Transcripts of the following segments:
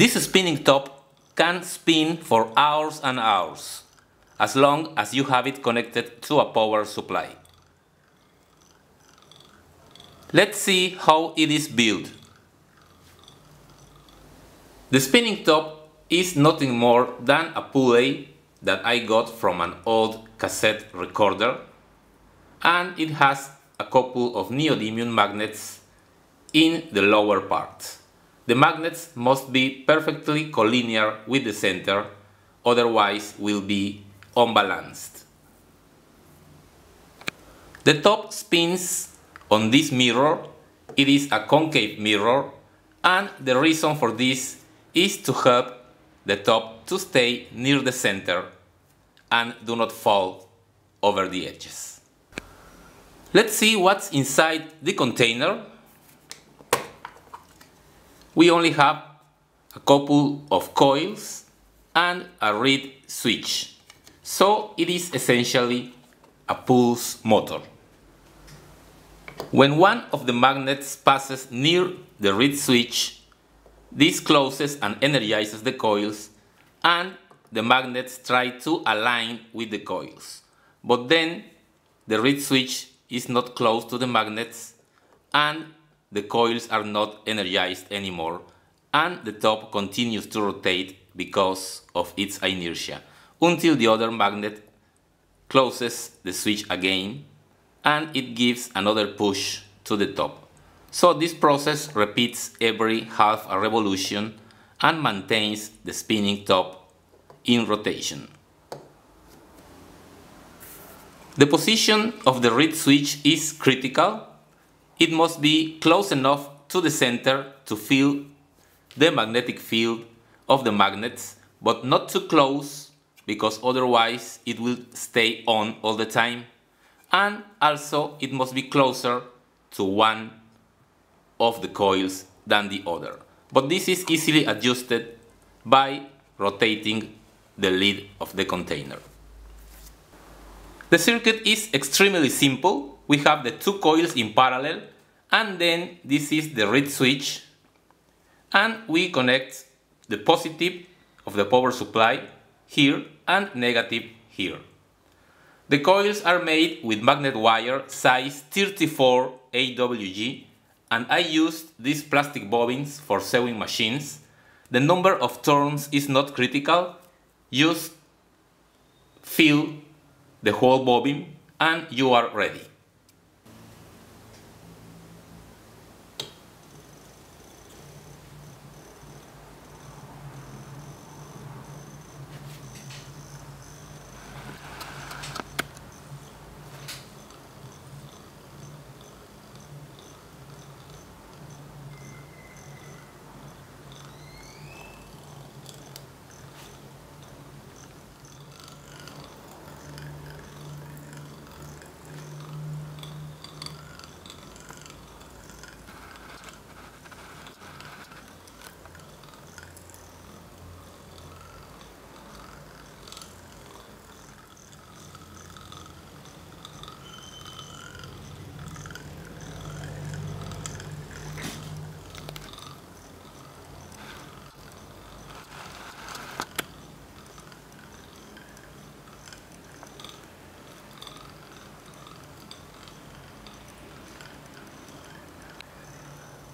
This spinning top can spin for hours and hours, as long as you have it connected to a power supply. Let's see how it is built. The spinning top is nothing more than a pulley that I got from an old cassette recorder, and it has a couple of neodymium magnets in the lower part. The magnets must be perfectly collinear with the center, otherwise will be unbalanced. The top spins on this mirror. It is a concave mirror, and the reason for this is to help the top to stay near the center and do not fall over the edges. Let's see what's inside the container. We only have a couple of coils and a reed switch, so it is essentially a pulse motor. When one of the magnets passes near the reed switch, this closes and energizes the coils, and the magnets try to align with the coils. But then the reed switch is not close to the magnets, and the coils are not energized anymore, and the top continues to rotate because of its inertia until the other magnet closes the switch again, and it gives another push to the top. So this process repeats every half a revolution and maintains the spinning top in rotation. The position of the reed switch is critical. It must be close enough to the center to feel the magnetic field of the magnets, but not too close, because otherwise it will stay on all the time. And also it must be closer to one of the coils than the other, but this is easily adjusted by rotating the lid of the container. The circuit is extremely simple. We have the two coils in parallel, and then this is the reed switch, and we connect the positive of the power supply here and negative here. The coils are made with magnet wire size 34 AWG, and I used these plastic bobbins for sewing machines. The number of turns is not critical. Just fill the whole bobbin and you are ready.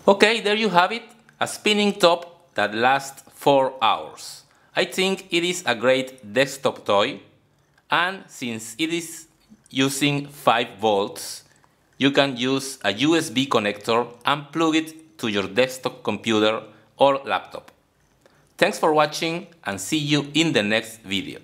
Okay, there you have it, a spinning top that lasts 4 hours. I think it is a great desktop toy, and since it is using 5 volts, you can use a USB connector and plug it to your desktop computer or laptop. Thanks for watching, and see you in the next video.